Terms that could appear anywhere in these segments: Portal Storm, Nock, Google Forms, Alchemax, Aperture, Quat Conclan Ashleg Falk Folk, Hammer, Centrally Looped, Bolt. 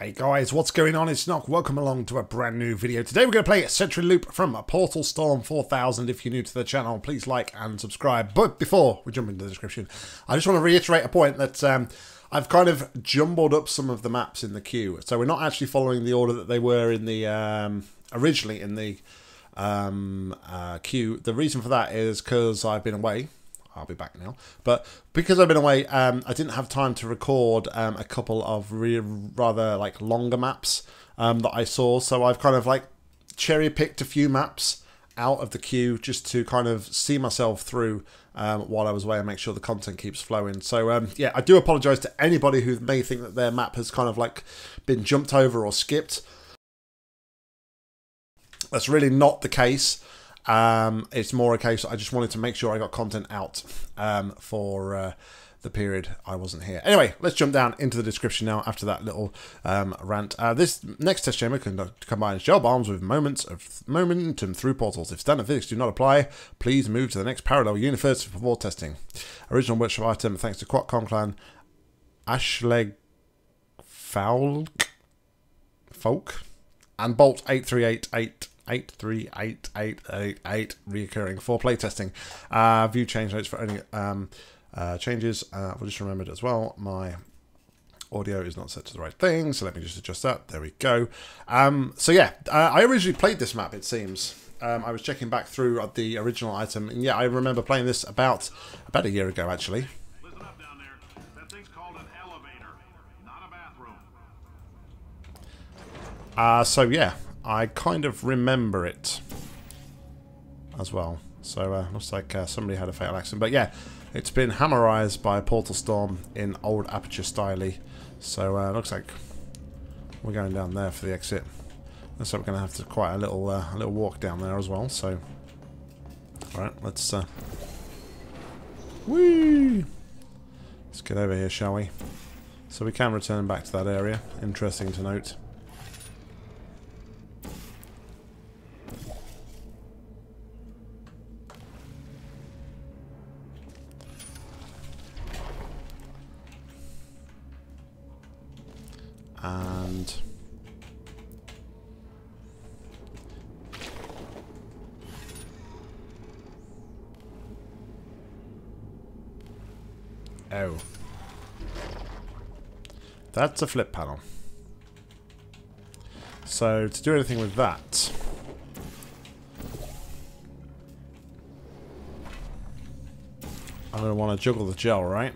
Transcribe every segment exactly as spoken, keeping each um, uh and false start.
Hey guys, what's going on? It's Nock. Welcome along to a brand new video. Today we're going to play Centrally Looped from Portal Storm four thousand. If you're new to the channel, please like and subscribe. But before we jump into the description, I just want to reiterate a point that um, I've kind of jumbled up some of the maps in the queue. So we're not actually following the order that they were in the um, originally in the um, uh, queue. The reason for that is because I've been away. I'll be back now, but because I've been away, um, I didn't have time to record um, a couple of re rather like longer maps um, that I saw. So I've kind of like cherry picked a few maps out of the queue just to kind of see myself through um, while I was away and make sure the content keeps flowing. So um, yeah, I do apologize to anybody who may think that their map has kind of like been jumped over or skipped. That's really not the case. Um, it's more a case I just wanted to make sure I got content out um, for uh, the period I wasn't here. Anyway, let's jump down into the description now after that little um, rant. Uh, this next test chamber conduct combines gel bombs with moments of momentum through portals. If standard physics do not apply, please move to the next parallel universe before testing. Original workshop item thanks to Quat Conclan Ashleg Falk Folk and Bolt eight three eight eight. eight three eight eight eight eight reoccurring for playtesting. Uh, view change notes for only um, uh, changes. Uh, I just remembered as well, my audio is not set to the right thing, so let me just adjust that. There we go. Um, so yeah, uh, I originally played this map, it seems. Um, I was checking back through the original item, and yeah, I remember playing this about about a year ago, actually. Listen up down there. That thing's called an elevator, not a bathroom. Uh, so yeah. I kind of remember it as well. So uh, looks like uh, somebody had a fatal accident. But yeah, it's been hammerized by Portal Storm in old Aperture style-y. So uh, looks like we're going down there for the exit. Looks like we're going to have to quite a little uh, a little walk down there as well. So all right, let's uh, whee! Let's get over here, shall we? So we can return back to that area. Interesting to note. And oh, that's a flip panel. So to do anything with that, I'm going to want to juggle the gel, right?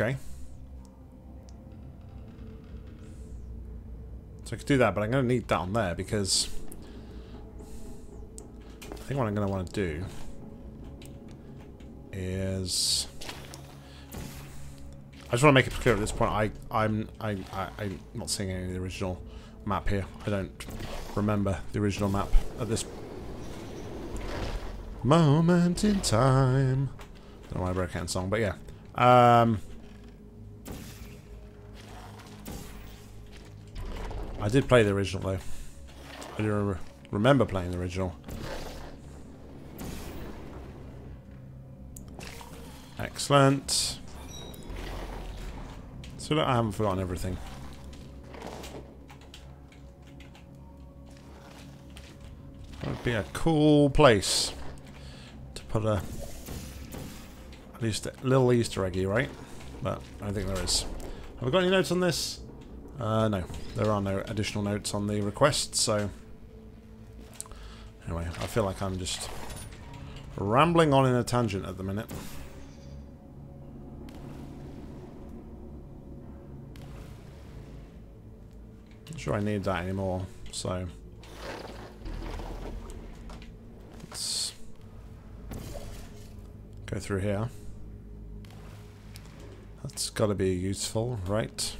Okay. So I could do that, but I'm going to need that on there because I think what I'm going to want to do is I just want to make it clear at this point. I I'm I, I I'm not seeing any of the original map here. I don't remember the original map at this moment in time. Don't know why I broke out in song, but yeah. Um, I did play the original though. I do re remember playing the original. Excellent. So look, I haven't forgotten everything. That would be a cool place to put a At least a little Easter eggy, right? But I don't think there is. Have I got any notes on this? Uh, no. There are no additional notes on the request, so anyway, I feel like I'm just rambling on in a tangent at the minute. Not sure I need that anymore, so let's go through here. That's got to be useful, right?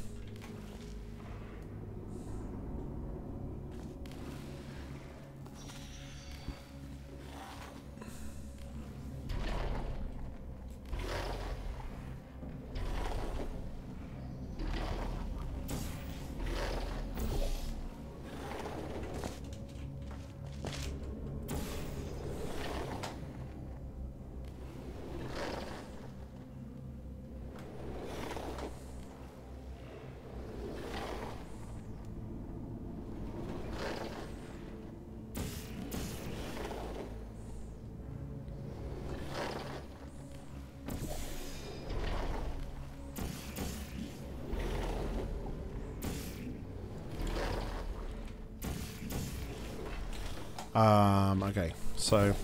Um, okay, so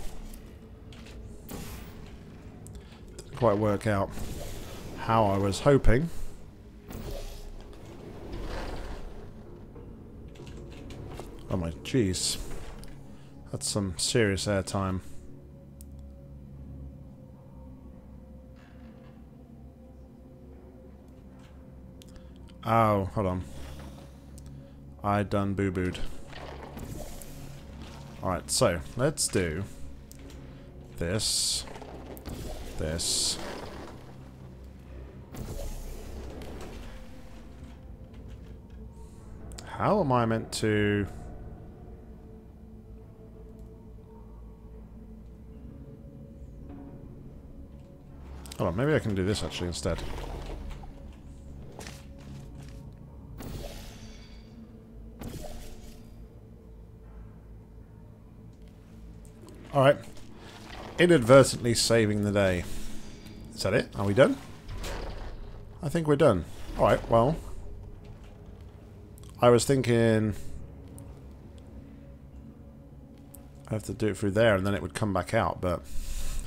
didn't quite work out how I was hoping. Oh my jeez, that's some serious airtime. Oh, hold on. I done boo-booed. Alright, so let's do this, this. How am I meant to... Hold on, maybe I can do this actually instead. Alright, inadvertently saving the day. Is that it? Are we done? I think we're done. Alright, well, I was thinking I have to do it through there and then it would come back out, but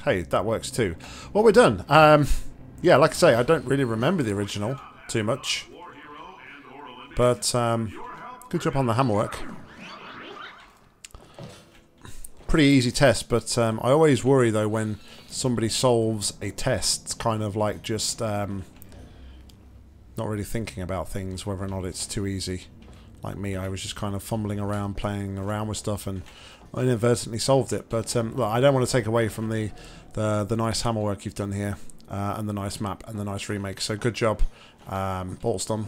hey, that works too. Well, we're done. Um, yeah, like I say, I don't really remember the original too much, but um, good job on the hammer work. Pretty easy test, but um, I always worry though when somebody solves a test, it's kind of like just um, not really thinking about things, whether or not it's too easy. Like me, I was just kind of fumbling around, playing around with stuff, and I inadvertently solved it. But um, look, I don't want to take away from the the, the nice hammer work you've done here, uh, and the nice map and the nice remake. So good job, um, Portal Storm.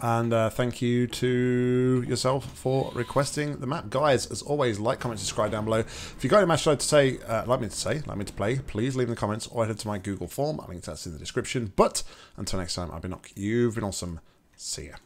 And uh, thank you to yourself for requesting the map. Guys, as always, like, comment, subscribe down below. If you've got a match you'd like to say, uh, like me to say, like me to play, please leave in the comments or head to my Google form. I think that's in the description. But until next time, I've been Nock. You've been awesome. See ya.